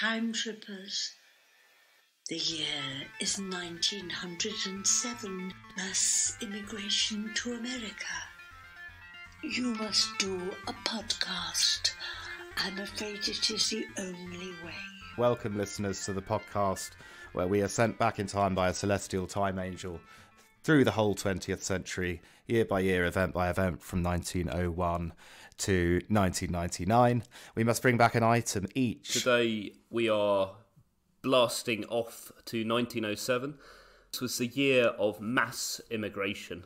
Time Trippers. The year is 1907, mass immigration to America. You must do a podcast. I'm afraid it is the only way. Welcome, listeners, to the podcast where we are sent back in time by a celestial time angel through the whole 20th century, year by year, event by event, from 1901 to 1999. We must bring back an item each. Today we are blasting off to 1907. This was the year of mass immigration.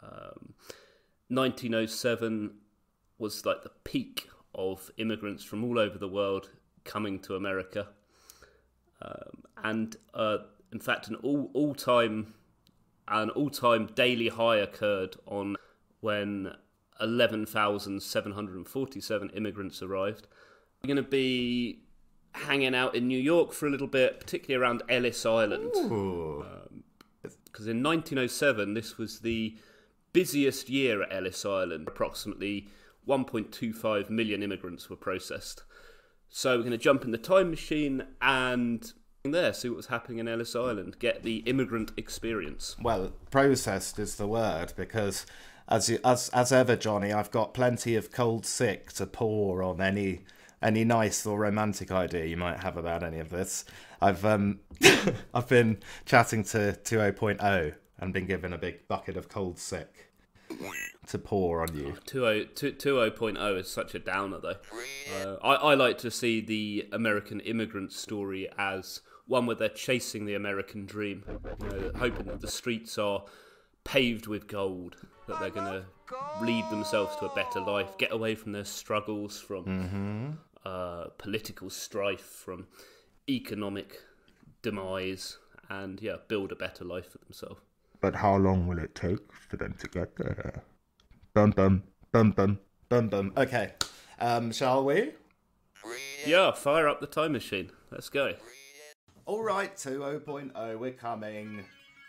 1907 was like the peak of immigrants from all over the world coming to America. In fact, an all-time daily high occurred on when 11,747 immigrants arrived. We're going to be hanging out in New York for a little bit, particularly around Ellis Island. Because in 1907, this was the busiest year at Ellis Island. Approximately 1.25 million immigrants were processed. So we're going to jump in the time machine and see what was happening in Ellis Island, get the immigrant experience. Well, processed is the word, because as ever, Johnny, I've got plenty of cold sick to pour on any nice or romantic idea you might have about any of this. I've been chatting to 20.0 and been given a big bucket of cold sick to pour on you. 20.0 is such a downer, though. I like to see the American immigrant story as one where they're chasing the American dream, hoping that the streets are paved with gold, that they're going to lead themselves to a better life, get away from their struggles, from political strife, from economic demise, and build a better life for themselves. But how long will it take for them to get there? Dum dum dum dum dum dum. Okay, shall we? Yeah, fire up the time machine. Let's go. All right, 20.0, we're coming.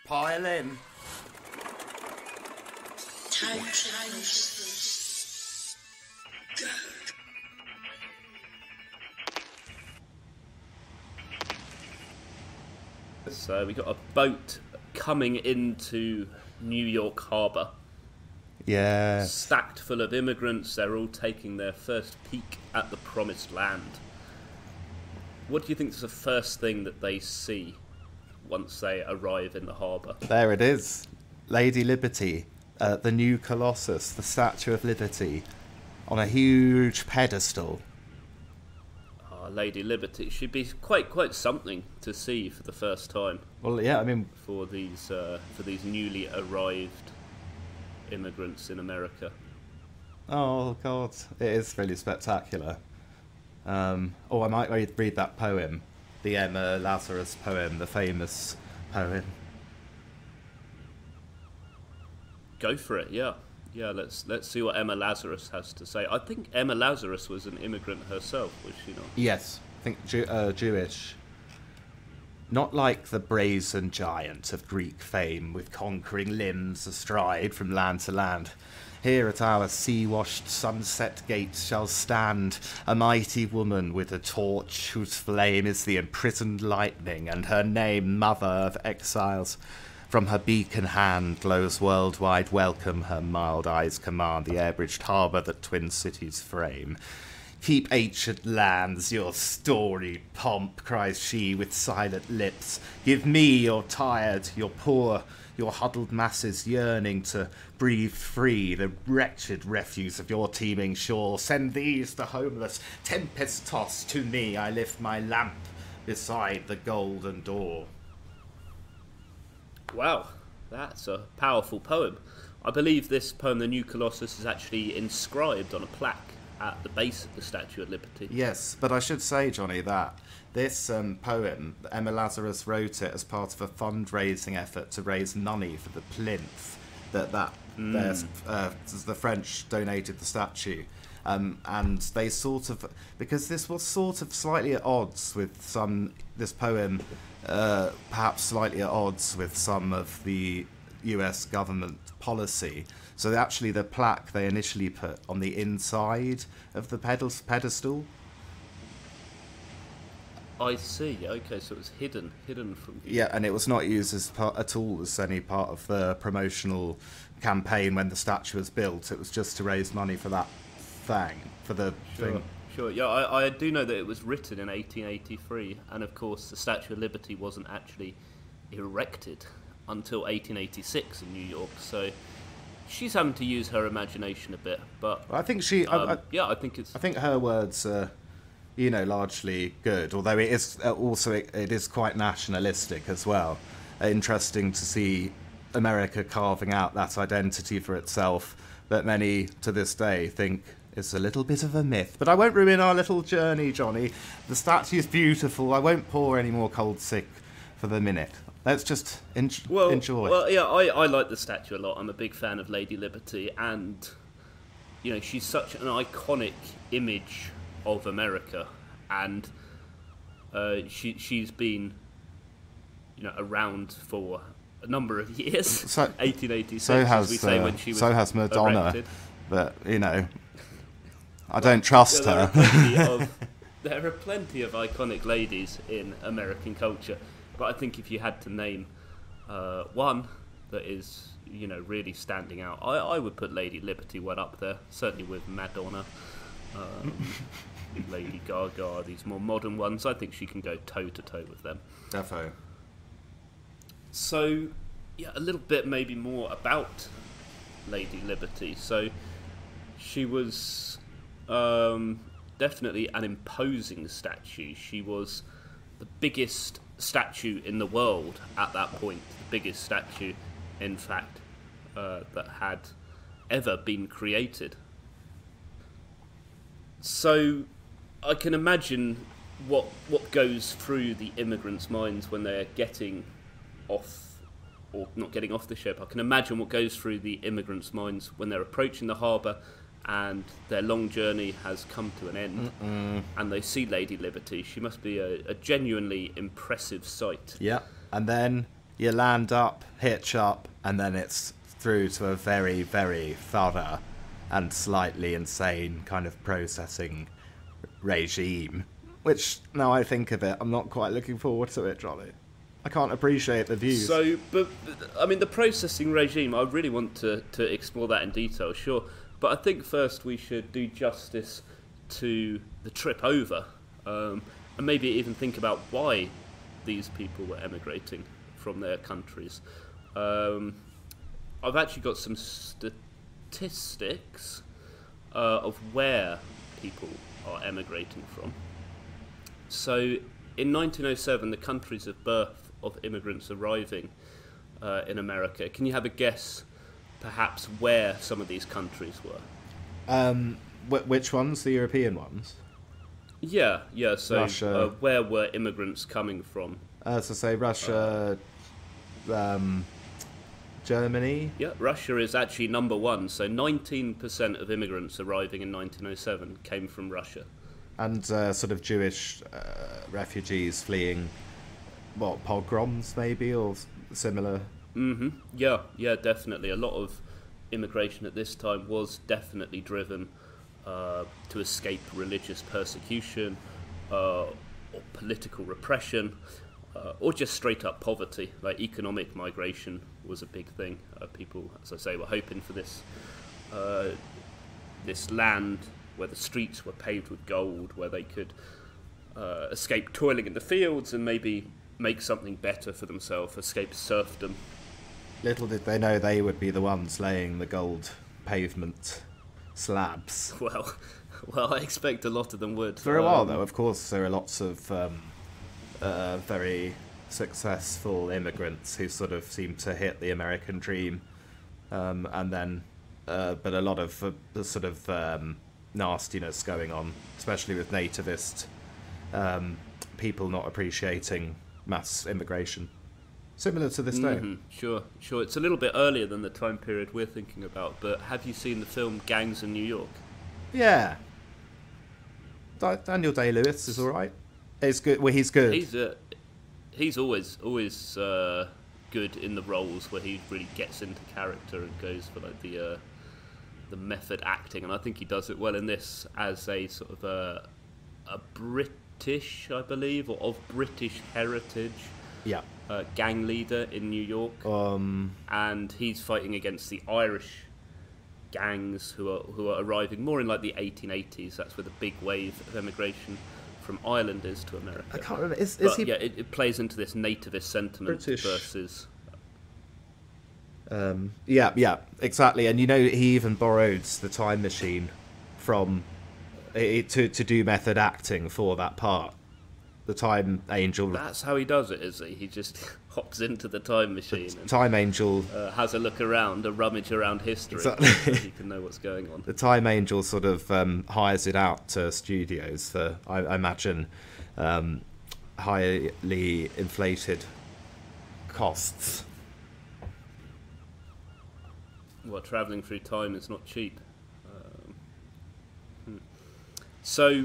Pile in. Time trippers. Go. So we got a boat coming into New York harbour. Yeah. Stacked full of immigrants. They're all taking their first peek at the promised land. What do you think is the first thing that they see once they arrive in the harbour? There it is. Lady Liberty. The New Colossus. The Statue of Liberty. On a huge pedestal. Lady Liberty. It should be quite something to see for the first time. Well, yeah, I mean, for these newly arrived immigrants in America. Oh God, it is really spectacular. I might read that poem, the Emma Lazarus poem, the famous poem. Go for it, yeah. Yeah, let's see what Emma Lazarus has to say. I think Emma Lazarus was an immigrant herself, was she not? Yes, I think Jewish. Not like the brazen giant of Greek fame, with conquering limbs astride from land to land. Here at our sea-washed sunset gate shall stand a mighty woman with a torch whose flame is the imprisoned lightning, and her name Mother of Exiles. From her beacon hand glows worldwide welcome, her mild eyes command the air-bridged harbour that twin cities frame. Keep ancient lands your storied pomp, cries she with silent lips. Give me your tired, your poor, your huddled masses yearning to breathe free the wretched refuse of your teeming shore. Send these, the homeless, tempest-tossed, to me. I lift my lamp beside the golden door. Wow, that's a powerful poem. I believe this poem, The New Colossus, is actually inscribed on a plaque at the base of the Statue of Liberty. Yes, but I should say, Johnny, that this poem, Emma Lazarus wrote it as part of a fundraising effort to raise money for the plinth the French donated the statue. And they because this was slightly at odds with some of the US government policy. So actually the plaque they initially put on the inside of the pedestal. I see. Okay, so it was hidden from you. Yeah, and it was not used as part, at all as any part of the promotional campaign when the statue was built. It was just to raise money for that thing, for the thing. Sure. Yeah, I do know that it was written in 1883, and of course the Statue of Liberty wasn't actually erected until 1886 in New York. So she's having to use her imagination a bit. But I think she, I think her words are, you know, largely good. Although it is also it is quite nationalistic as well. Interesting to see America carving out that identity for itself that many to this day think is a little bit of a myth. But I won't ruin our little journey, Johnny. The statue's beautiful. I won't pour any more cold sick for the minute. Let's just enjoy. Well, yeah, I like the statue a lot. I'm a big fan of Lady Liberty, and you know, she's such an iconic image of America, and she's been, you know, around for a number of years. So, 1886. So has, as we say, when she was so has Madonna, erected. But you know, I don't trust her. There are plenty of iconic ladies in American culture. But I think if you had to name one that is, you know, really standing out, I would put Lady Liberty right up there, certainly with Madonna, Lady Gaga, these more modern ones. I think she can go toe-to-toe with them. Defo. So, yeah, a little bit maybe more about Lady Liberty. So she was definitely an imposing statue. She was the biggest statue in the world at that point, the biggest statue in fact that had ever been created. So I can imagine what goes through the immigrants' minds when they're getting off, or not getting off the ship. I can imagine what goes through the immigrants' minds when they're approaching the harbour and their long journey has come to an end. And they see Lady Liberty. She must be a genuinely impressive sight. Yeah, and then you land up, hitch up, and then it's through to a very, very thorough and slightly insane kind of processing regime, which, now I think of it, I'm not quite looking forward to it, Johnny. I can't appreciate the views. So, but I mean, the processing regime, I really want to explore that in detail, sure. But I think first we should do justice to the trip over, and maybe even think about why these people were emigrating from their countries. I've actually got some statistics of where people are emigrating from. So in 1907, the countries of birth of immigrants arriving in America. Can you have a guess perhaps where some of these countries were? Which ones? The European ones? Yeah, so Russia. Where were immigrants coming from? So say Russia, Germany? Yeah, Russia is actually number one, so 19% of immigrants arriving in 1907 came from Russia. And sort of Jewish refugees fleeing, what, pogroms maybe, or similar? Mm-hmm. Yeah, definitely. A lot of immigration at this time was definitely driven to escape religious persecution or political repression or just straight up poverty. Like economic migration was a big thing. People, as I say, were hoping for this this land where the streets were paved with gold, where they could escape toiling in the fields and maybe make something better for themselves, escape serfdom. Little did they know they would be the ones laying the gold pavement slabs. Well, I expect a lot of them would. For a while, though, of course, there are lots of very successful immigrants who sort of seem to hit the American dream, and then, but a lot of sort of nastiness going on, especially with nativist people not appreciating mass immigration. Similar to this day. Mm-hmm. Sure. It's a little bit earlier than the time period we're thinking about, but have you seen the film Gangs of New York? Yeah. Daniel Day-Lewis is all right. He's good. Well, he's good. He's always good in the roles where he really gets into character and goes for like the method acting, and I think he does it well in this as a sort of a British British, I believe, or of British heritage. Yeah. Gang leader in New York. And he's fighting against the Irish gangs who are arriving more in like the 1880s. That's where the big wave of emigration from Ireland is to America. I can't remember. Is he? Yeah, it plays into this nativist sentiment British. Versus. Yeah, exactly. And you know, he even borrowed the time machine from it to do method acting for that part. The Time Angel. That's how he does it, is he? He just hops into the time machine. The Time Angel has a look around, a rummage around history, exactly. So he can know what's going on. The Time Angel sort of hires it out to studios for, I imagine, highly inflated costs. Well, travelling through time is not cheap. So,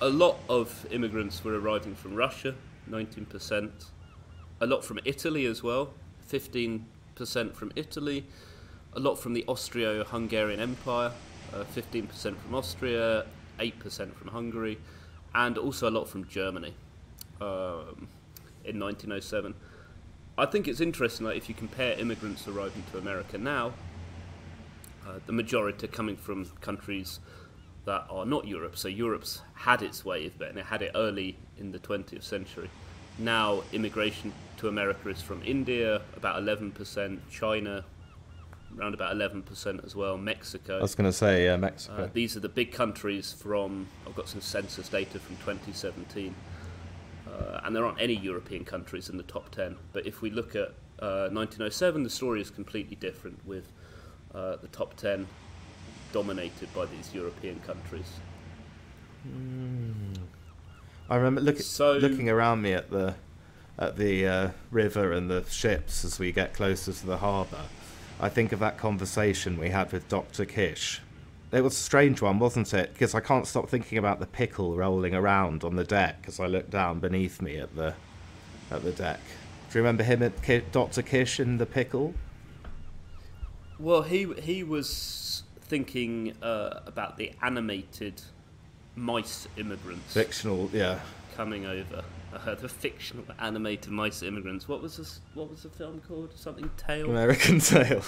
a lot of immigrants were arriving from Russia, 19%. A lot from Italy as well, 15% from Italy. A lot from the Austro-Hungarian Empire, 15% from Austria, 8% from Hungary, and also a lot from Germany in 1907. I think it's interesting that if you compare immigrants arriving to America now, the majority are coming from countries that are not Europe. So Europe's had its wave, and it had it early in the 20th century. Now immigration to America is from India, about 11%, China, around about 11% as well, Mexico. I was going to say, yeah, Mexico. These are the big countries from, I've got some census data from 2017, and there aren't any European countries in the top 10. But if we look at 1907, the story is completely different with the top 10 dominated by these European countries. Mm. I remember looking around me at the river and the ships as we get closer to the harbour. I think of that conversation we had with Dr. Kish. It was a strange one, wasn't it? Because I can't stop thinking about the pickle rolling around on the deck as I look down beneath me at the deck. Do you remember him, Dr. Kish, and the pickle? Well, he was thinking about the animated mice immigrants. Fictional, yeah. Coming over. The fictional animated mice immigrants. What was the film called? Something Tail? American Tail.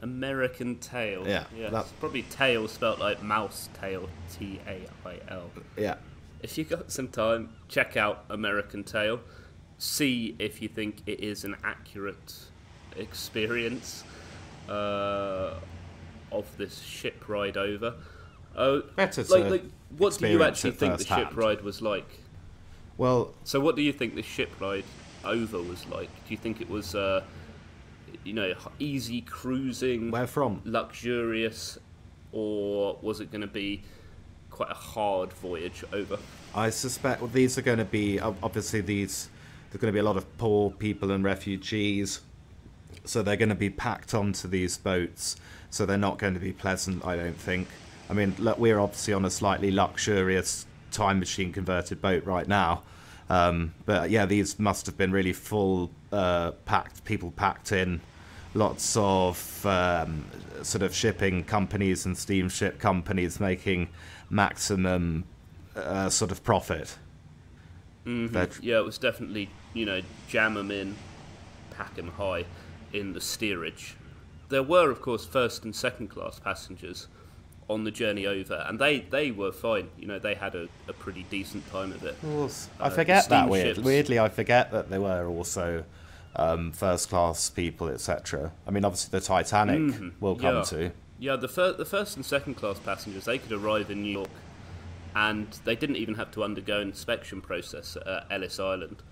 American Tail. Yeah. Yes. That's probably Tail spelt like mouse tail, T-A-I-L. Yeah. If you got some time, check out American Tail. See if you think it is an accurate experience. Of this ship ride over. Better to what do you actually think the ship ride was like? Well, so what do you think the ship ride over was like? Do you think it was, easy cruising? Where from? Luxurious, or was it going to be quite a hard voyage over? I suspect these are going to be there's going to be a lot of poor people and refugees. So they're going to be packed onto these boats, so they're not going to be pleasant, I don't think. I mean, look, we're obviously on a slightly luxurious time machine converted boat right now. But yeah, these must have been really full, people packed in. Lots of sort of shipping companies and steamship companies making maximum sort of profit. Mm-hmm. Yeah, it was definitely, jam them in, pack them high. In the steerage, there were of course first and second class passengers on the journey over, and they were fine. They had a pretty decent time of it. I forget that weirdly. I forget that there were also first class people, etc. I mean, obviously the Titanic will come to. Yeah, the first and second class passengers, they could arrive in New York, and they didn't even have to undergo an inspection process at Ellis Island.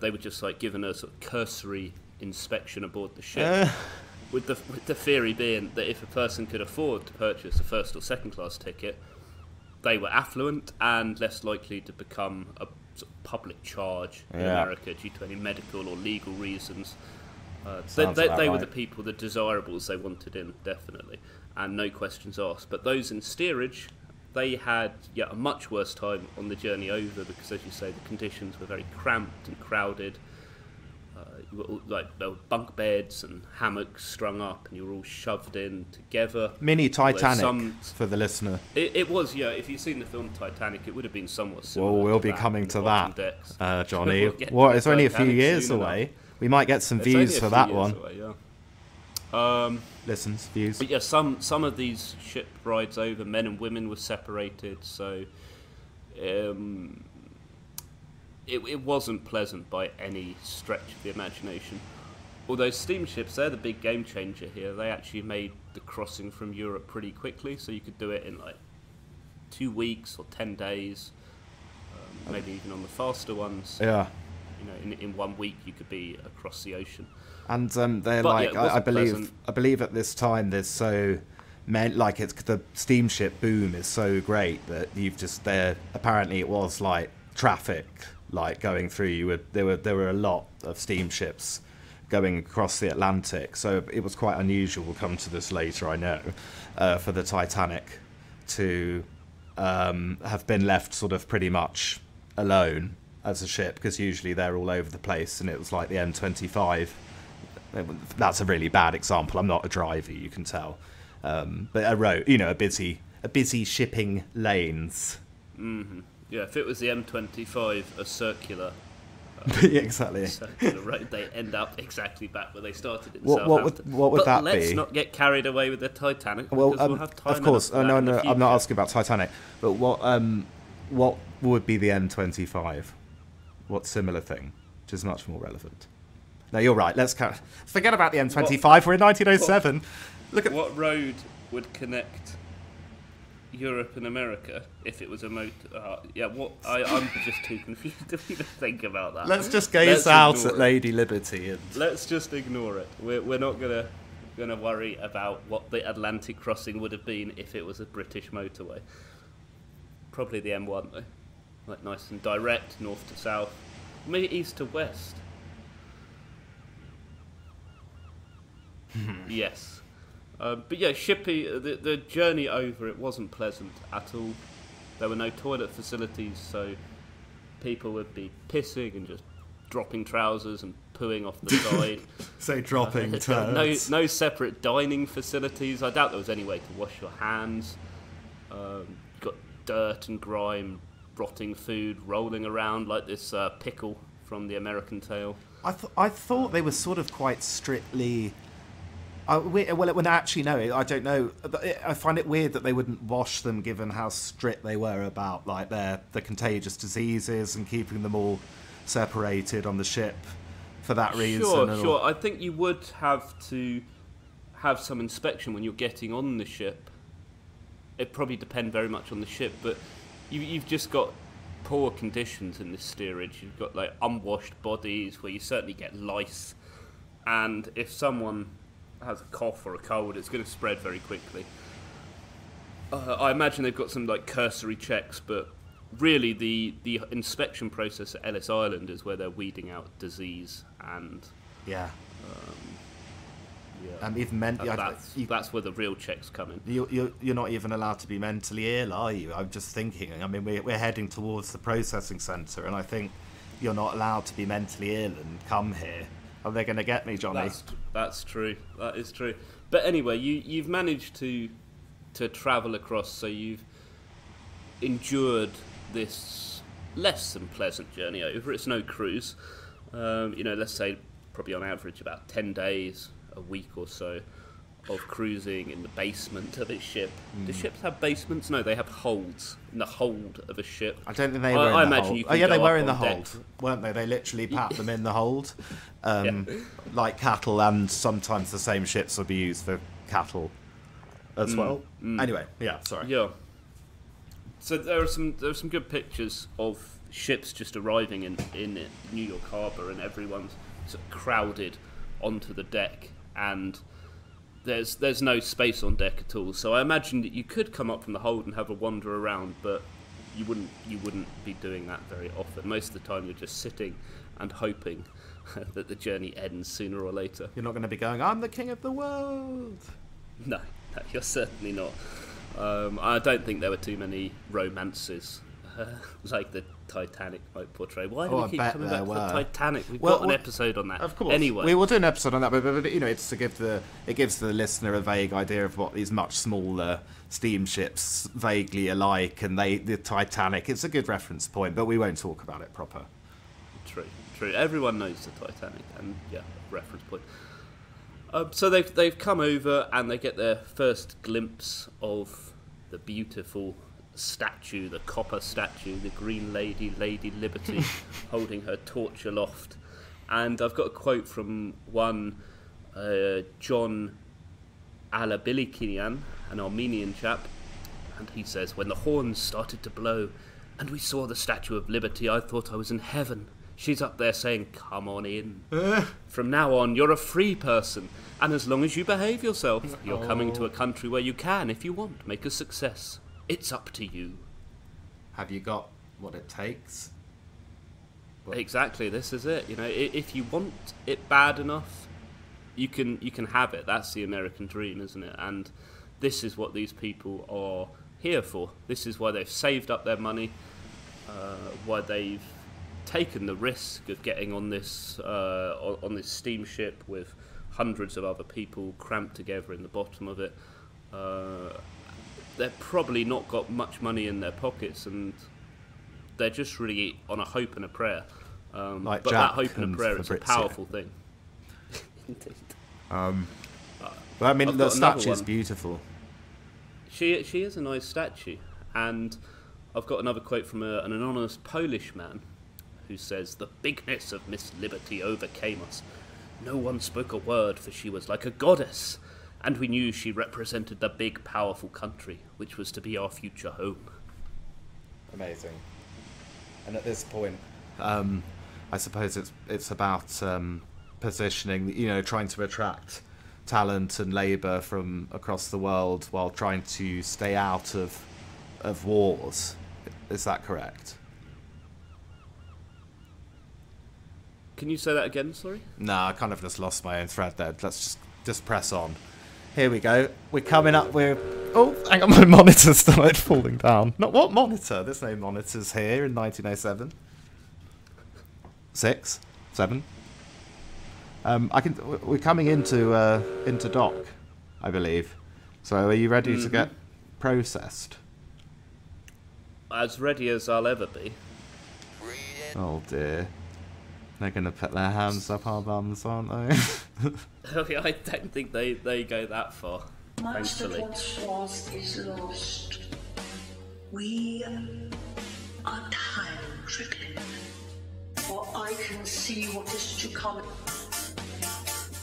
They were just given a sort of cursory inspection aboard the ship, with the theory being that if a person could afford to purchase a first or second class ticket, they were affluent and less likely to become a sort of public charge in America due to any medical or legal reasons. They were the people, the desirables they wanted in, definitely, and no questions asked. But those in steerage, they had a much worse time on the journey over because, as you say, the conditions were very cramped and crowded. you got, like, there were bunk beds and hammocks strung up, and you were all shoved in together. Mini Titanic, for the listener. It was, yeah. If you've seen the film Titanic, it would have been somewhat similar. Well, we'll be coming to that, Johnny. Well, it's only a few years away. We might get some views for that one. Away, yeah. Listens, views. But yeah, some of these ship rides over, men and women were separated, so it wasn't pleasant by any stretch of the imagination. Although steamships, they're the big game changer here. They actually made the crossing from Europe pretty quickly, so you could do it in like 2 weeks or 10 days, maybe even on the faster ones. Yeah. You know, in 1 week you could be across the ocean. And they're I believe at this time there's so many, like, it's the steamship boom is so great that you've just apparently it was like traffic like going through. There were a lot of steamships going across the Atlantic, so it was quite unusual. We'll come to this later, I know, for the Titanic to have been left sort of pretty much alone as a ship, because usually they're all over the place, and it was like the M25. That's a really bad example. I'm not a driver, you can tell, but a road, you know, a busy shipping lanes. Mm-hmm. Yeah, if it was the M25, a circular, yeah, exactly. Circular road, they end up exactly back where they started. What would that be? Let's not get carried away with the Titanic. Well, we'll have time, of course. No, I'm not asking about Titanic. But what would be the M25? What similar thing, which is much more relevant? No, you're right. Let's forget about the M25. We're in 1907. Look at what road would connect Europe and America if it was a motor. I'm just too confused to even think about that. Let's just gaze out at Lady Liberty and let's just ignore it. We're not gonna worry about what the Atlantic crossing would have been if it was a British motorway. Probably the M1 though, like nice and direct, north to south, maybe east to west. Yes, but yeah, the journey over, it wasn't pleasant at all. There were no toilet facilities, so people would be pissing and just dropping trousers and pooing off the side. So dropping turds. No separate dining facilities. I doubt there was any way to wash your hands. You got dirt and grime, rotting food rolling around like this pickle from the American Tail. I thought they were sort of quite strictly. I don't know. I find it weird that they wouldn't wash them, given how strict they were about like the contagious diseases and keeping them all separated on the ship for that reason. Sure. I think you would have to have some inspection when you're getting on the ship. It probably depend very much on the ship, but you've just got poor conditions in this steerage. You've got like unwashed bodies where you certainly get lice, and if someone has a cough or a cold, it's going to spread very quickly. I imagine they've got some like cursory checks, but really the inspection process at Ellis Island is where they're weeding out disease and even mentally. That's where the real checks come in. You're not even allowed to be mentally ill, are you? I'm just thinking. I mean, we're heading towards the processing centre, and I think you're not allowed to be mentally ill and come here. Are they going to get me, Johnny? That's true. That is true. But anyway, you've managed to travel across, so you've endured this less than pleasant journey over. It's no cruise. You know, let's say probably on average about 10 days, a week or so, of cruising in the basement of a ship. Mm. Do ships have basements? No, they have holds. In the hold of a ship. I don't think they were in the hold. Oh yeah, they were in the hold, weren't they? They literally pat them in the hold, like cattle, and sometimes the same ships will be used for cattle as well. Mm. Anyway, yeah, sorry. Yeah. So there are some good pictures of ships just arriving in New York Harbour, and everyone's sort of crowded onto the deck, and there's no space on deck at all, so I imagine that you could come up from the hold and have a wander around, but you wouldn't be doing that very often. Most of the time you're just sitting and hoping that the journey ends sooner or later. You're not going to be going, I'm the king of the world. No, you're certainly not. I don't think there were too many romances her, like the Titanic might portray. Why do we keep coming back to the Titanic? We've got an episode on that. Of course. Anyway, we will do an episode on that, but you know, it's to give the gives the listener a vague idea of what these much smaller steamships vaguely alike, and the Titanic. It's a good reference point, but we won't talk about it proper. True, true. Everyone knows the Titanic, and yeah, reference point. So they've come over and they get their first glimpse of the beautiful statue, the copper statue, the Green Lady, Lady Liberty, holding her torch aloft. And I've got a quote from one John Alabilikinian, an Armenian chap, and he says, "When the horns started to blow and we saw the Statue of Liberty, I thought I was in heaven. She's up there saying, 'Come on in.' From now on, you're a free person. And as long as you behave yourself, you're coming to a country where you can, if you want, make a success. It's up to you. Have you got what it takes?" What? Exactly, this is it. You know, if you want it bad enough, you can have it. That's the American dream, isn't it? And this is what these people are here for. This is why they've saved up their money, why they've taken the risk of getting on this steamship with hundreds of other people cramped together in the bottom of it. They've probably not got much money in their pockets, and they're just really on a hope and a prayer. Like but Jack that hope and a prayer is a powerful thing. Indeed. But I mean, the statue is beautiful. She is a nice statue, and I've got another quote from an anonymous Polish man, who says, "The bigness of Miss Liberty overcame us. No one spoke a word, for she was like a goddess, and we knew she represented the big, powerful country, which was to be our future home." Amazing. And at this point, I suppose it's about positioning, you know, trying to attract talent and labour from across the world while trying to stay out of wars. Is that correct? Can you say that again, sorry? Nah, I kind of just lost my own thread there. Let's just press on. Here we go. We're coming up with... Oh, hang on, my monitor started falling down. Not what monitor? There's no monitors here in 1907. 6, 7. I can. We're coming into dock, I believe. So are you ready to get processed? As ready as I'll ever be. Oh dear. They're going to put their hands up our bums, aren't they? I don't think they go that far. Much that once was is lost. We are time-tripping, for I can see what is to come.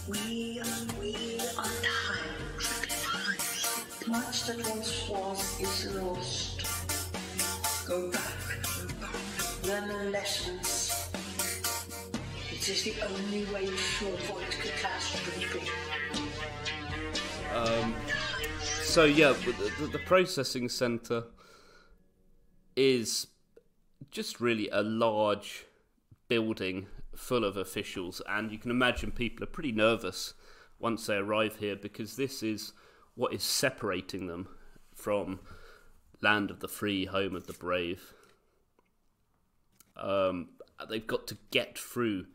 We are time-tripping. Much that once was is lost. Go back, learn the lessons. It is the only way to avoid catastrophe. So yeah, the processing centre is just really a large building full of officials, and you can imagine people are pretty nervous once they arrive here, because this is what is separating them from land of the free, home of the brave. They've got to get through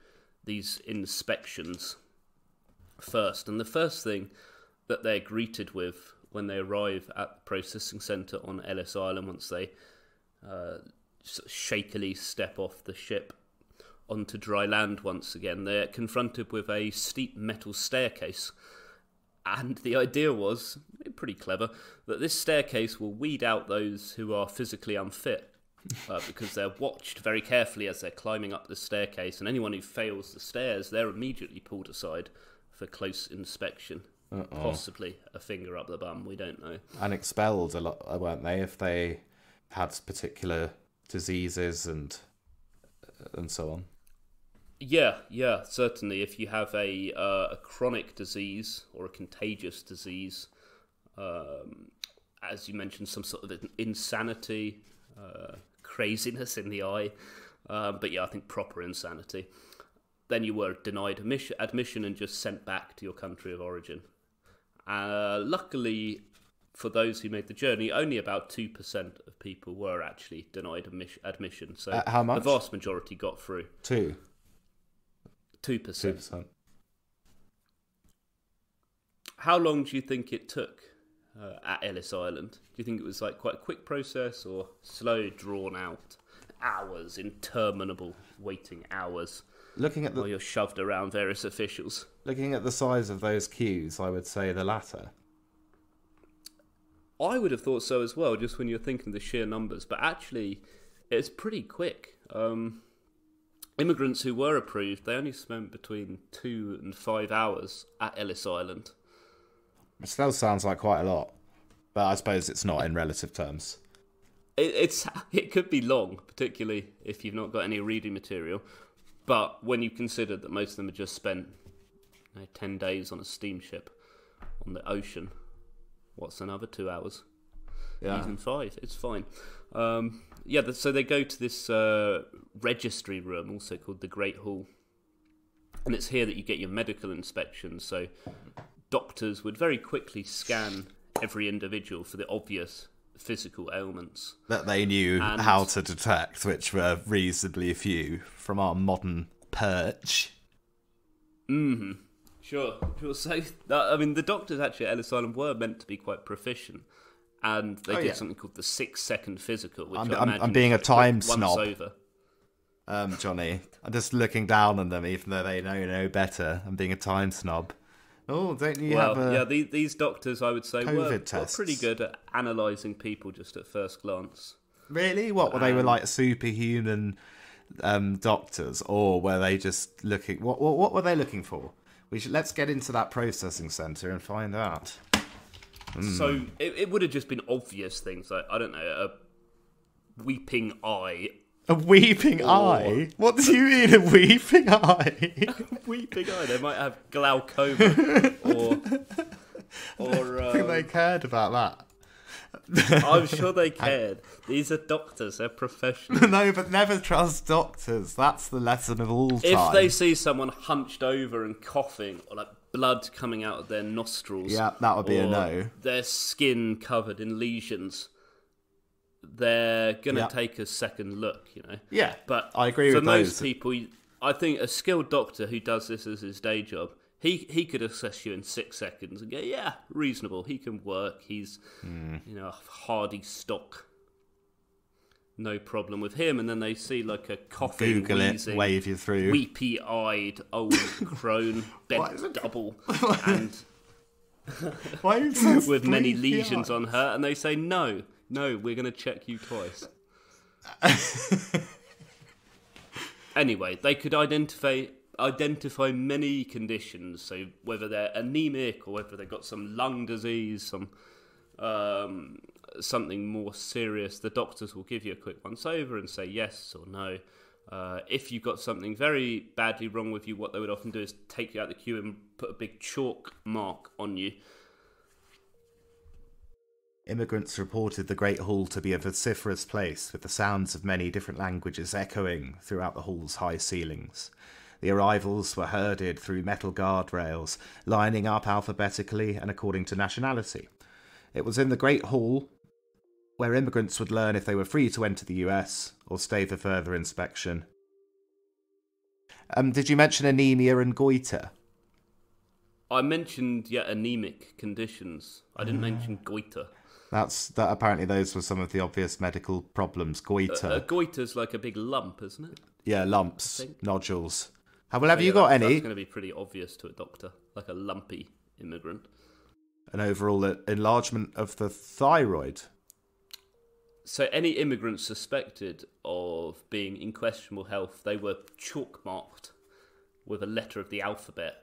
these inspections first, and the first thing that they're greeted with when they arrive at the processing centre on Ellis Island, once they shakily step off the ship onto dry land once again, they're confronted with a steep metal staircase, and the idea was, pretty clever, that this staircase will weed out those who are physically unfit. Because they're watched very carefully as they're climbing up the staircase, and anyone who fails the stairs, they're immediately pulled aside for close inspection. Possibly a finger up the bum, we don't know. And expelled a lot, weren't they, if they had particular diseases and so on? Yeah, yeah, certainly. If you have a chronic disease or a contagious disease, as you mentioned, some sort of insanity... craziness in the eye, but yeah, I think proper insanity, then you were denied admission and just sent back to your country of origin. Luckily for those who made the journey, only about 2% of people were actually denied admission. So how much? The vast majority got through. 2%. 2%. How long do you think it took at Ellis Island? Do you think it was like quite a quick process or slow, drawn out hours, interminable waiting hours? Looking at the, while you're shoved around various officials. Looking at the size of those queues, I would say the latter. I would have thought so as well, just when you're thinking the sheer numbers. But actually, it's pretty quick. Immigrants who were approved, they only spent between 2 and 5 hours at Ellis Island. It still sounds like quite a lot, but I suppose it's not in relative terms. It could be long, particularly if you've not got any reading material. But when you consider that most of them had just spent 10 days on a steamship on the ocean, what's another 2 hours? Yeah. Even 5, it's fine. Yeah, so they go to this registry room, also called the Great Hall. And it's here that you get your medical inspection. So doctors would very quickly scan every individual for the obvious physical ailments that they knew and how to detect, which were reasonably few from our modern perch. Sure. So, I mean, the doctors actually at Ellis Island were meant to be quite proficient, and they did something called the 6-second physical, which I'm being a time snob over. Johnny, I'm just looking down on them even though they know no better. I'm being a time snob. Oh, don't you have a... Yeah, these doctors, I would say, were pretty good at analysing people just at first glance. Really? What, were they were like superhuman doctors, or were they just looking... What were they looking for? Let's get into that processing centre and find out. So it would have just been obvious things, like, I don't know, a weeping eye... A weeping eye? What do you mean, a weeping eye? A weeping eye. They might have glaucoma or I think they cared about that. I'm sure they cared. These are doctors. They're professionals. No, but never trust doctors. That's the lesson of all time. If they see someone hunched over and coughing, or like blood coming out of their nostrils, yeah, that would be a no. Their skin covered in lesions. They're going to take a second look, you know. Yeah, but I agree with most people, I think a skilled doctor who does this as his day job, he could assess you in 6 seconds and go, yeah, reasonable. He can work. He's, you know, hardy stock. No problem with him. And then they see like a coughing, wheezing, wave you through, weepy-eyed old crone, bent double, and with many lesions on her, and they say no. No, we're going to check you twice. Anyway, they could identify many conditions, so whether they're anemic or whether they've got some lung disease, some something more serious, the doctors will give you a quick once over and say yes or no. If you've got something very badly wrong with you, what they would often do is take you out the queue and put a big chalk mark on you. Immigrants reported the Great Hall to be a vociferous place, with the sounds of many different languages echoing throughout the hall's high ceilings. The arrivals were herded through metal guardrails, lining up alphabetically and according to nationality. It was in the Great Hall where immigrants would learn if they were free to enter the US or stay for further inspection. Did you mention anemia and goiter? I mentioned, anemic conditions. I didn't mention goiter. That apparently those were some of the obvious medical problems. Goiter. Goiter's like a big lump, isn't it? Yeah, lumps, nodules. Well, have you got any? That's going to be pretty obvious to a doctor, like a lumpy immigrant. An overall enlargement of the thyroid. So any immigrant suspected of being in questionable health, they were chalk marked with a letter of the alphabet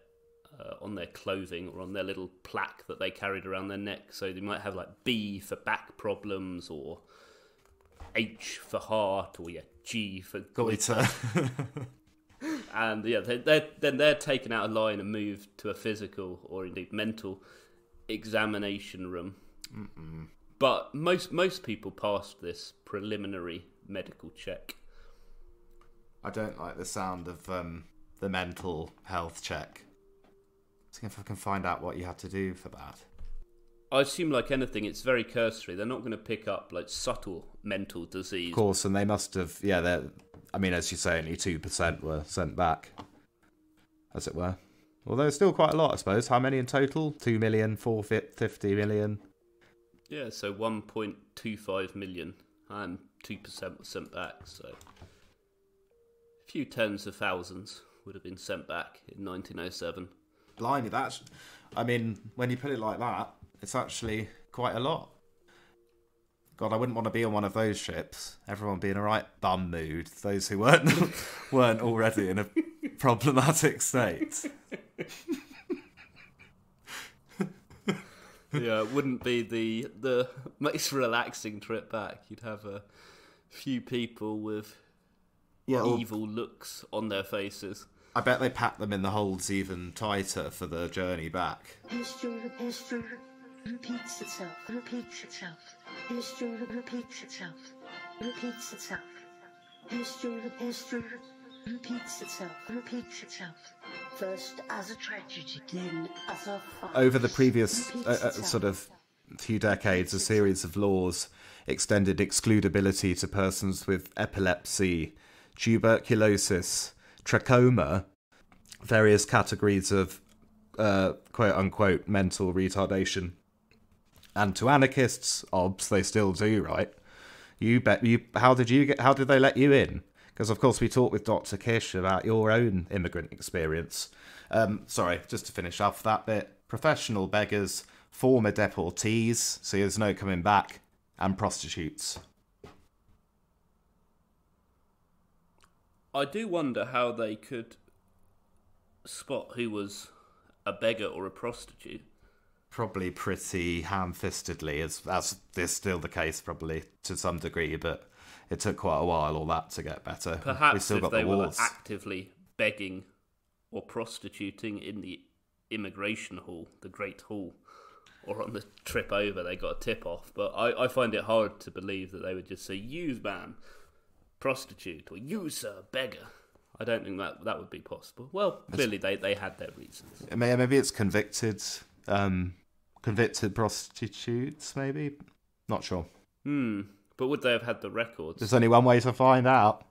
on their clothing or on their little plaque that they carried around their neck. So they might have like B for back problems, or H for heart, or G for goiter. And they're taken out of line and moved to a physical or indeed mental examination room. But most people passed this preliminary medical check. I don't like the sound of the mental health check. See if I can find out what you had to do for that. I assume, like anything, it's very cursory. They're not going to pick up like subtle mental disease. Of course, and they must have. Yeah, I mean, as you say, only 2% were sent back, as it were. Although it's still quite a lot, I suppose. How many in total? 2 million, 450 million. Yeah, so 1.25 million, and 2% were sent back. So a few tens of thousands would have been sent back in 1907. Blimey, that's. I mean, when you put it like that. It's actually quite a lot. God, I wouldn't want to be on one of those ships. Everyone be in a right bum mood. Those who weren't already in a problematic state. Yeah, it wouldn't be the most relaxing trip back. You'd have a few people with evil looks on their faces. I bet they packed them in the holds even tighter for the journey back. Repeats itself, repeats itself. History repeats itself, repeats itself. History repeats itself, repeats itself. First as a tragedy, then as a farce. Over the previous sort of few decades, a series of laws extended excludability to persons with epilepsy, tuberculosis, trachoma, various categories of quote unquote mental retardation. And to anarchists, obs, they still do, right? You bet. You How did they let you in? Because of course we talked with Dr. Kish about your own immigrant experience. Sorry, just to finish off that bit: professional beggars, former deportees, so there's no coming back, and prostitutes. I do wonder how they could spot who was a beggar or a prostitute. Probably pretty ham-fistedly, as is still the case, probably to some degree. But it took quite a while, all that, to get better. Perhaps we still if got they the wars. Were actively begging or prostituting in the immigration hall, the Great Hall, or on the trip over, they got a tip-off. But I find it hard to believe that they would just say, "You, man, prostitute," or "You, sir, beggar." I don't think that would be possible. Well, clearly they had their reasons. Maybe it's convicted prostitutes, maybe? Not sure. But would they have had the records? There's only one way to find out.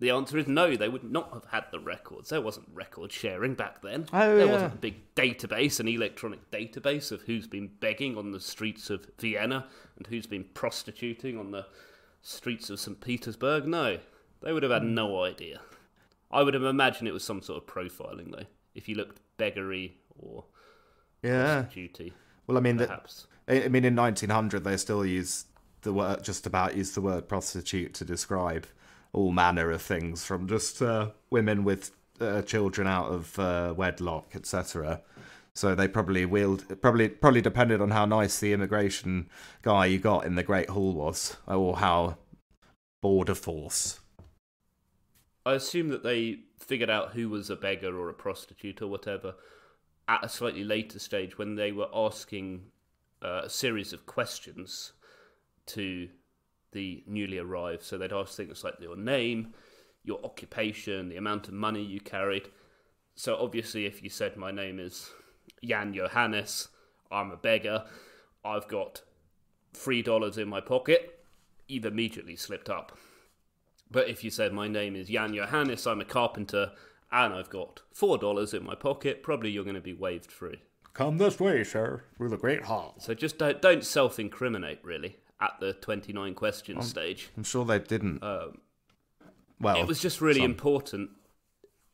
The answer is no, they would not have had the records. There wasn't record sharing back then. Oh, there wasn't a big database, an electronic database of who's been begging on the streets of Vienna and who's been prostituting on the streets of St. Petersburg. No, they would have had no idea. I would have imagined it was some sort of profiling, though, if you looked beggary or duty. Well, I mean, perhaps. I mean, in 1900, they still just about used the word prostitute to describe all manner of things, from just women with children out of wedlock, etc. So they probably depended on how nice the immigration guy you got in the Great Hall was, or how border force. I assume that they figured out who was a beggar or a prostitute or whatever at a slightly later stage when they were asking a series of questions to the newly arrived. So they'd ask things like your name, your occupation, the amount of money you carried. So obviously if you said, "My name is Jan Johannes, I'm a beggar, I've got $3 in my pocket," you've immediately slipped up. But if you said, "My name is Jan Johannes, I'm a carpenter, and I've got $4 in my pocket," probably you're going to be waved through. "Come this way, sir, through the Great Hall." So just don't self-incriminate, really, at the 29-question stage. I'm sure they didn't. Well, it was just really important.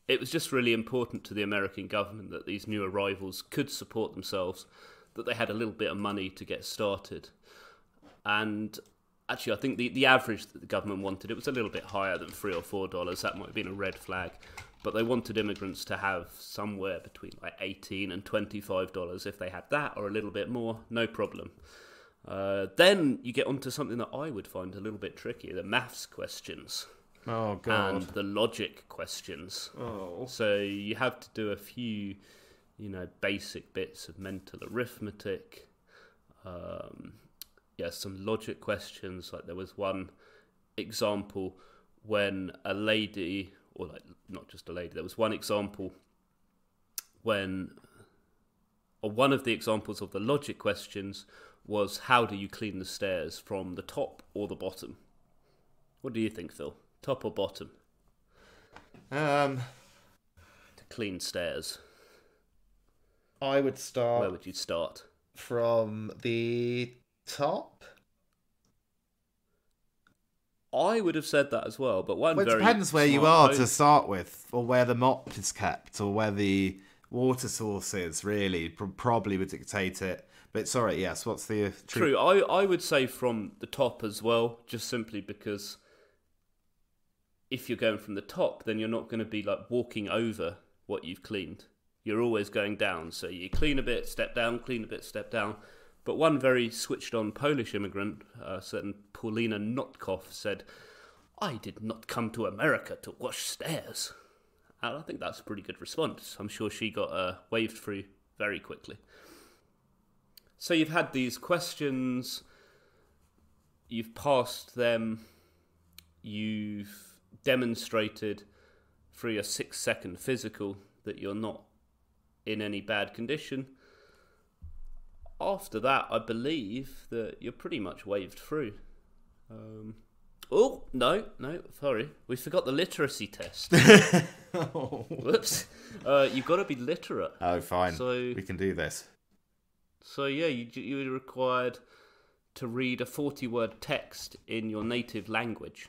It was just really important to the American government that these new arrivals could support themselves, that they had a little bit of money to get started. And actually, I think the average that the government wanted, it was a little bit higher than $3 or $4. That might have been a red flag. But they wanted immigrants to have somewhere between like $18 and $25. If they had that or a little bit more, no problem. Then you get onto something that I would find a little bit tricky, the maths questions. Oh, God. And the logic questions. Oh. So you have to do a few, basic bits of mental arithmetic. Some logic questions. Like there was one example when a lady, or like not just a lady, there was one example when one of the examples of the logic questions was, how do you clean the stairs, from the top or the bottom? What do you think, Phil? Top or bottom? To clean stairs. I would start... Where would you start? From the top? I would have said that as well, but well, it depends where you are to start with, or where the mop is kept, or where the water source is, really. Probably would dictate it. But sorry, yes, what's the... True, I would say from the top as well, just simply because if you're going from the top, then you're not going to be like walking over what you've cleaned. You're always going down, so you clean a bit, step down, clean a bit, step down. But one very switched-on Polish immigrant, a certain Paulina Notkoff, said, "I did not come to America to wash stairs." And I think that's a pretty good response. I'm sure she got waved through very quickly. So you've had these questions, you've passed them, you've demonstrated through your 6-second physical that you're not in any bad condition. After that, I believe that you're pretty much waved through. Oh, no, sorry. We forgot the literacy test. Oh. Whoops. You've got to be literate. Oh, fine. So, we can do this. So, yeah, you were required to read a 40-word text in your native language.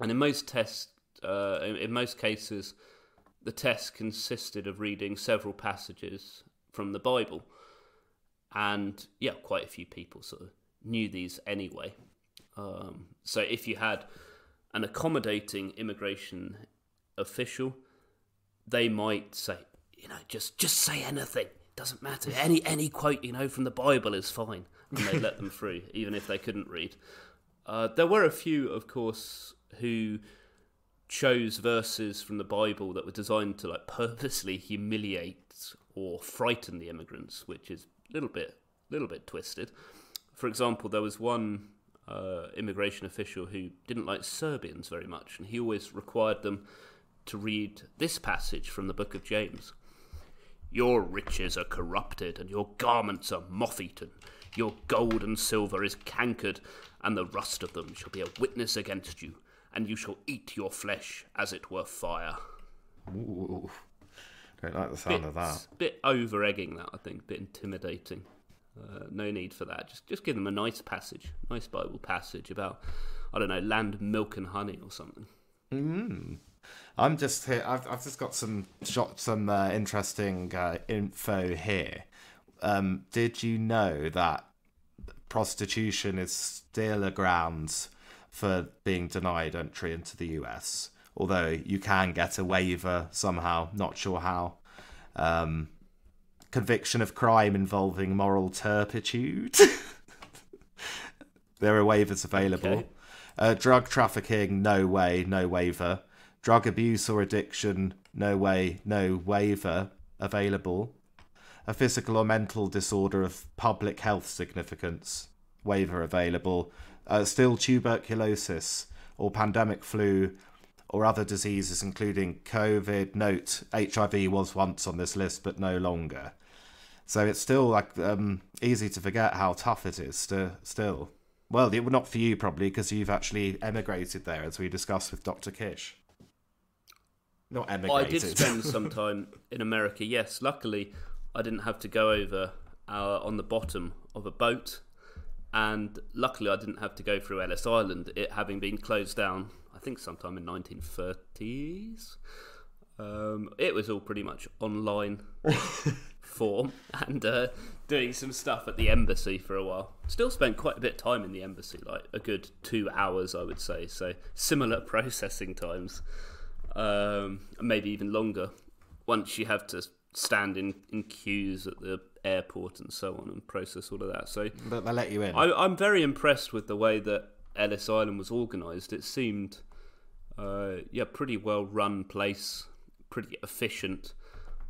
And in most tests, in most cases, the test consisted of reading several passages from the Bible. And yeah, quite a few people sort of knew these anyway. So if you had an accommodating immigration official, they might say, you know, just say anything. It doesn't matter. Any quote, you know, from the Bible is fine. And they'd let them through, even if they couldn't read. There were a few, of course, who chose verses from the Bible that were designed to like purposely humiliate or frighten the immigrants, which is little bit twisted. For example, there was one immigration official who didn't like Serbians very much, and he always required them to read this passage from the book of James. "Your riches are corrupted, and your garments are moth-eaten. Your gold and silver is cankered, and the rust of them shall be a witness against you, and you shall eat your flesh as it were fire." Ooh. Don't like the sound of that. Bit over-egging that, I think. Bit intimidating. No need for that. Just give them a nice passage, nice Bible passage about, I don't know, land, milk, and honey or something. Mm. I'm just here. I've just got some interesting info here. Did you know that prostitution is still a grounds for being denied entry into the US? Although you can get a waiver somehow, not sure how. Conviction of crime involving moral turpitude. There are waivers available. Okay. Drug trafficking, no way, no waiver. Drug abuse or addiction, no way, no waiver available. A physical or mental disorder of public health significance, waiver available. Still tuberculosis or pandemic flu, or other diseases including COVID. Note, HIV was once on this list, but no longer. So it's still like easy to forget how tough it is to still. Well, not for you probably, because you've actually emigrated there, as we discussed with Dr. Kish. Not emigrated. I did spend some time in America, yes. Luckily, I didn't have to go over on the bottom of a boat. And luckily, I didn't have to go through Ellis Island, it having been closed down, I think, sometime in 1930s. It was all pretty much online form, and doing some stuff at the embassy for a while. Still spent quite a bit of time in the embassy, like a good 2 hours, I would say. So similar processing times, maybe even longer. Once you have to stand in queues at the airport and so on and process all of that. So, but they let you in. I'm very impressed with the way that Ellis Island was organised. It seemed, pretty well-run place, pretty efficient,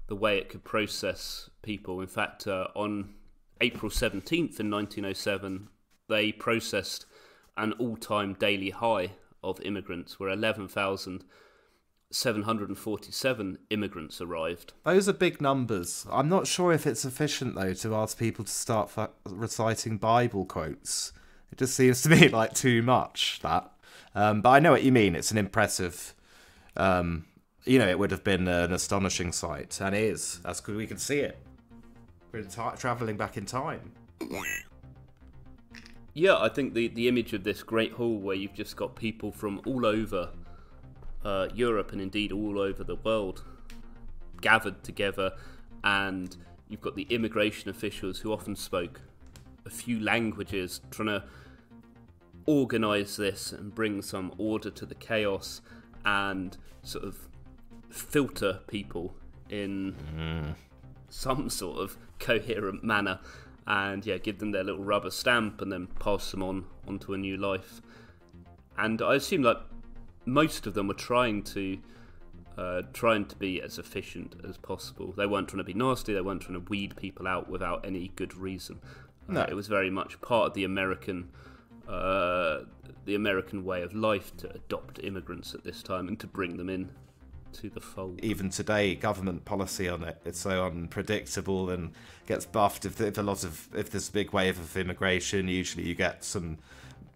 the way it could process people. In fact, on April 17th in 1907, they processed an all-time daily high of immigrants, where 11,000 747 immigrants arrived. Those are big numbers. I'm not sure if it's efficient, though, to ask people to start reciting Bible quotes. It just seems to me like too much, that. But I know what you mean. It's an impressive... you know, it would have been an astonishing sight. And it is. That's good. We can see it. We're travelling back in time. Yeah, I think the image of this great hall where you've just got people from all over Europe and indeed all over the world gathered together, and you've got the immigration officials who often spoke a few languages trying to organise this and bring some order to the chaos and sort of filter people in some sort of coherent manner, and yeah, give them their little rubber stamp and then pass them on onto a new life. And I assume like most of them were trying to be as efficient as possible. They weren't trying to be nasty. They weren't trying to weed people out without any good reason. No, it was very much part of the American way of life to adopt immigrants at this time and to bring them in to the fold. Even today, government policy on it, it's so unpredictable and gets buffed. If there's a big wave of immigration, usually you get some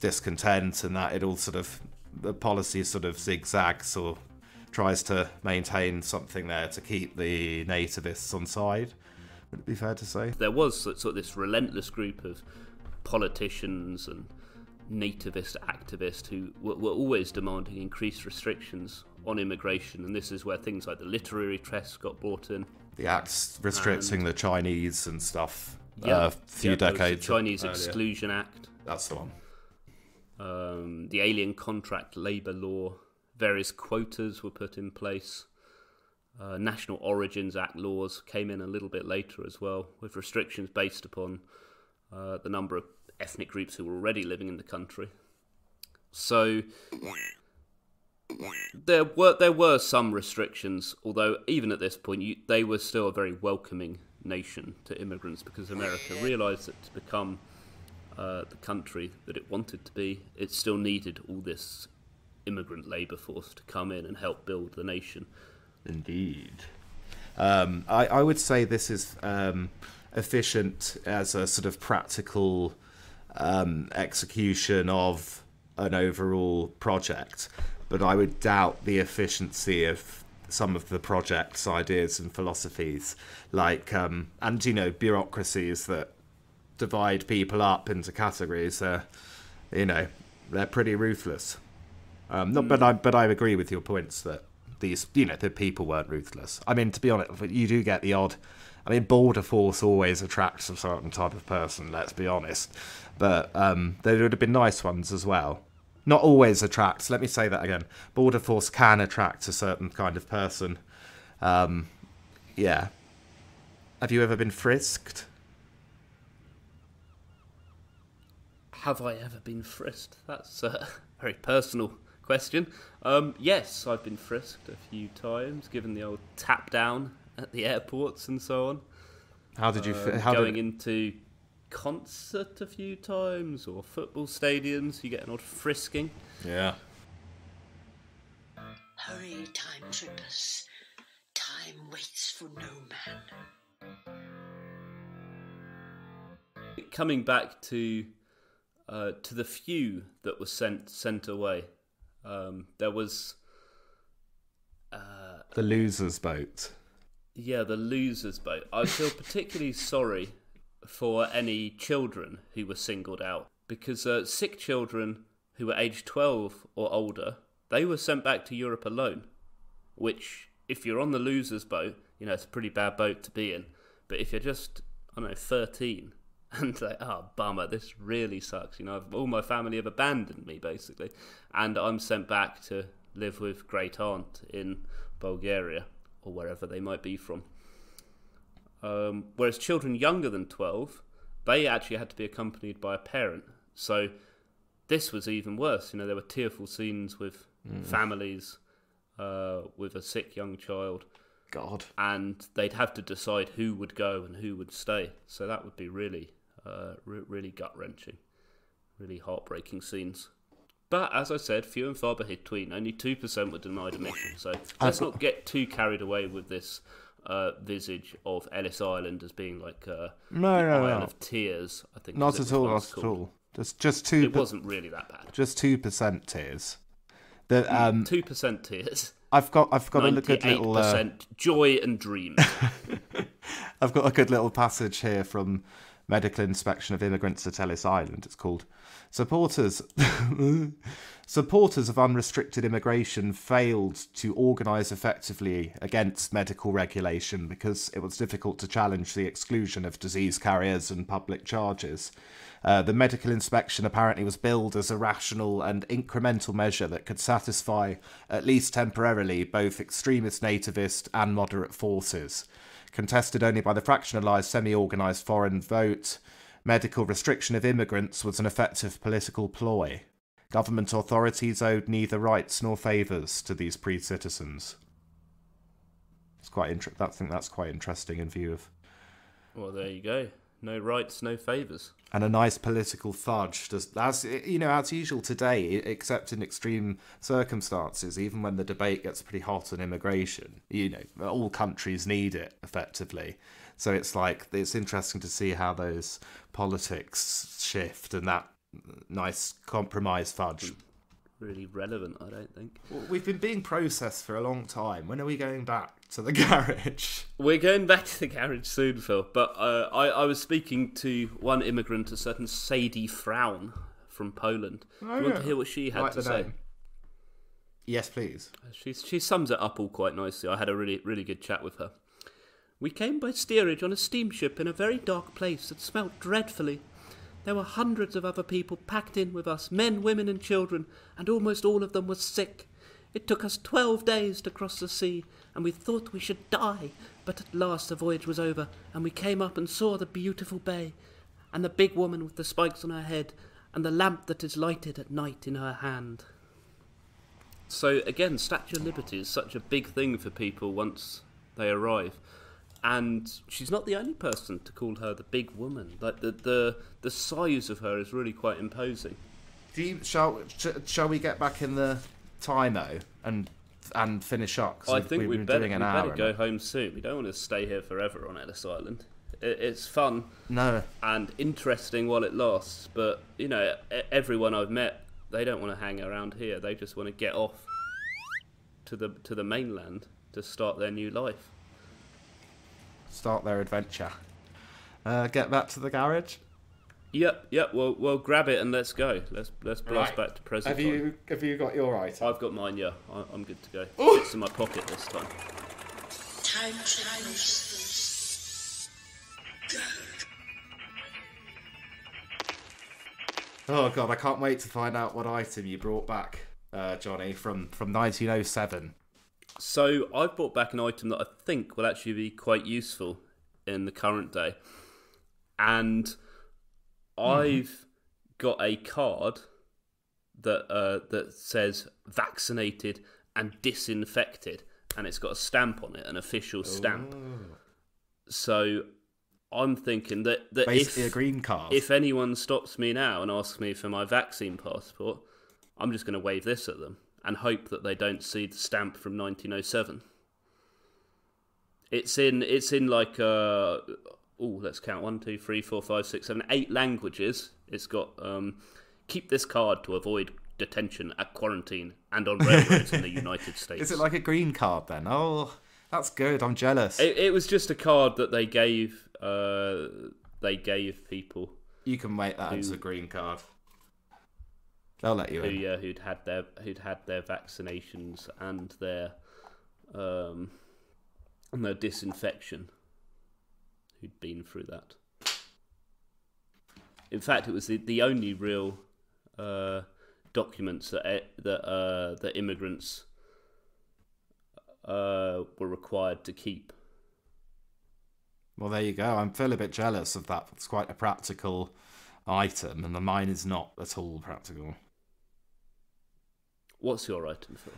discontent, and that it all sort of, the policy sort of zigzags or tries to maintain something there to keep the nativists on side. Would it be fair to say? There was sort of this relentless group of politicians and nativist activists who were always demanding increased restrictions on immigration, and this is where things like the literary press got brought in. The acts restricting the Chinese and stuff. Yeah, a few decades. The Chinese Exclusion Act. That's the one. The Alien Contract Labour Law. Various quotas were put in place. National Origins Act laws came in a little bit later as well, with restrictions based upon the number of ethnic groups who were already living in the country. So there were some restrictions, although even at this point they were still a very welcoming nation to immigrants, because America realised that to become the country that it wanted to be, it still needed all this immigrant labour force to come in and help build the nation. Indeed. I would say this is efficient as a sort of practical execution of an overall project, but I would doubt the efficiency of some of the projects, ideas and philosophies, like and you know, bureaucracies that divide people up into categories. You know, they're pretty ruthless. But I agree with your points that these, you know, the people weren't ruthless. I mean, to be honest, you do get the odd. I mean, border force always attracts a certain type of person, let's be honest. But there would have been nice ones as well. Not always attracts, let me say that again. Border force can attract a certain kind of person. Yeah. Have you ever been frisked? Have I ever been frisked? That's a very personal question. Yes, I've been frisked a few times, given the old tap down at the airports and so on. How did you into concert a few times, or football stadiums, you get an odd frisking. Yeah. Hurry, time trippers. Time waits for no man. Coming back to the few that were sent away, there was the losers' boat. Yeah, the losers' boat. I feel particularly sorry for any children who were singled out, because sick children who were aged 12 or older, they were sent back to Europe alone, which, if you're on the losers' boat, you know, it's a pretty bad boat to be in. But if you're just, I don't know, 13, and like, oh, bummer, this really sucks, you know, all my family have abandoned me, basically, and I'm sent back to live with great aunt in Bulgaria, or wherever they might be from. Whereas children younger than 12, they actually had to be accompanied by a parent. So this was even worse. You know, there were tearful scenes with families with a sick young child. God. And they'd have to decide who would go and who would stay. So that would be really, really gut-wrenching, really heartbreaking scenes. But as I said, few and far between. Only 2% were denied admission. So let's not get too carried away with this visage of Ellis Island as being like the Isle of Tears. I think not at all. Not at all. Just two. It wasn't really that bad. Just 2% tears. 2% tears. I've got a good little 98% joy and dreams. I've got a good little passage here from Medical Inspection of Immigrants at Ellis Island. It's called Supporters of unrestricted immigration failed to organise effectively against medical regulation because it was difficult to challenge the exclusion of disease carriers and public charges. The medical inspection apparently was billed as a rational and incremental measure that could satisfy, at least temporarily, both extremist nativist and moderate forces. Contested only by the fractionalised, semi-organised foreign vote, medical restriction of immigrants was an effective political ploy. Government authorities owed neither rights nor favours to these pre-citizens. It's quite I think that's quite interesting in view of... Well, there you go. No rights, no favours. And a nice political fudge, as usual today, except in extreme circumstances, even when the debate gets pretty hot on immigration. All countries need it, effectively. So it's like, it's interesting to see how those politics shift and that nice compromise fudge. Really relevant, I don't think. Well, we've been being processed for a long time. When are we going back to the garage? We're going back to the garage soon, Phil. But I was speaking to one immigrant, a certain Sadie Fraun from Poland. Oh, do you want to hear what she had to say? Name. Yes, please. She sums it up all quite nicely. I had a really, really good chat with her. We came by steerage on a steamship in a very dark place that smelt dreadfully. There were hundreds of other people packed in with us, men, women and children, and almost all of them were sick. It took us 12 days to cross the sea, and we thought we should die, but at last the voyage was over, and we came up and saw the beautiful bay, and the big woman with the spikes on her head, and the lamp that is lighted at night in her hand. So again, Statue of Liberty is such a big thing for people once they arrive. And she's not the only person to call her the big woman. Like the size of her is really quite imposing. Shall we get back in the time-o and finish up? I think we better go home soon. We don't want to stay here forever on Ellis Island. It's fun, and interesting while it lasts. But everyone I've met, they don't want to hang around here. They just want to get off to the mainland to start their new life. Start their adventure. Get back to the garage. Yep. We'll grab it and let's go. Let's blast back to present. Have you got your item? I've got mine. Yeah, I'm good to go. Ooh! It's in my pocket this time. Time travelers. Oh God, I can't wait to find out what item you brought back, Johnny, from 1907. So I've brought back an item that I think will actually be quite useful in the current day. And I've got a card that says vaccinated and disinfected. And it's got a stamp on it, an official stamp. Ooh. So I'm thinking that basically if, a green card. If anyone stops me now and asks me for my vaccine passport, I'm just going to wave this at them and hope that they don't see the stamp from 1907. It's in like, let's count, 1, 2, 3, 4, 5, 6, 7, 8 languages. It's got, keep this card to avoid detention at quarantine and on railroads in the United States. Is it like a green card then? Oh, that's good, I'm jealous. It was just a card that they gave people. You can make that into a green card. They'll let you in. Yeah, who'd had their vaccinations and their disinfection. Who'd been through that? In fact, it was the only real documents that immigrants were required to keep. Well, there you go. I feel a bit jealous of that. It's quite a practical item, and mine is not at all practical. What's your item for?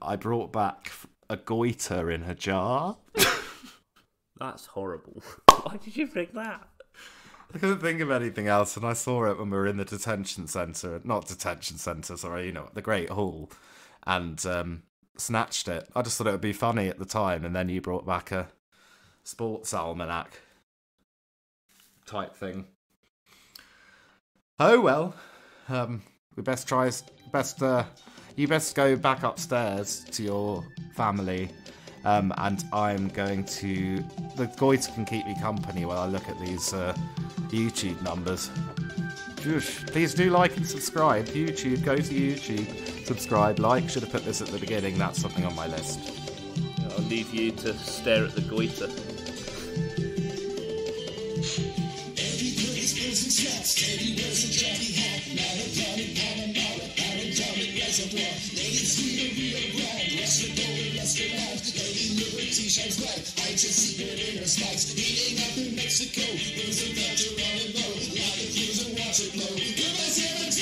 I brought back a goiter in a jar. That's horrible. Why did you bring that? I couldn't think of anything else, and I saw it when we were in the detention centre, you know, the Great Hall, and snatched it. I just thought it would be funny at the time, and then you brought back a sports almanac type thing. Oh well, we best go back upstairs to your family. And I'm going to... The goits can keep me company while I look at these YouTube numbers. Oosh. Please do like and subscribe. YouTube, go to YouTube, subscribe, like. Should have put this at the beginning. That's something on my list. I'll leave you to stare at the goiter. T-shirts black, I just see it in her spikes. Eating up in Mexico, losing that you're running low. Lot of views and watch it blow. Goodbye, Sarah.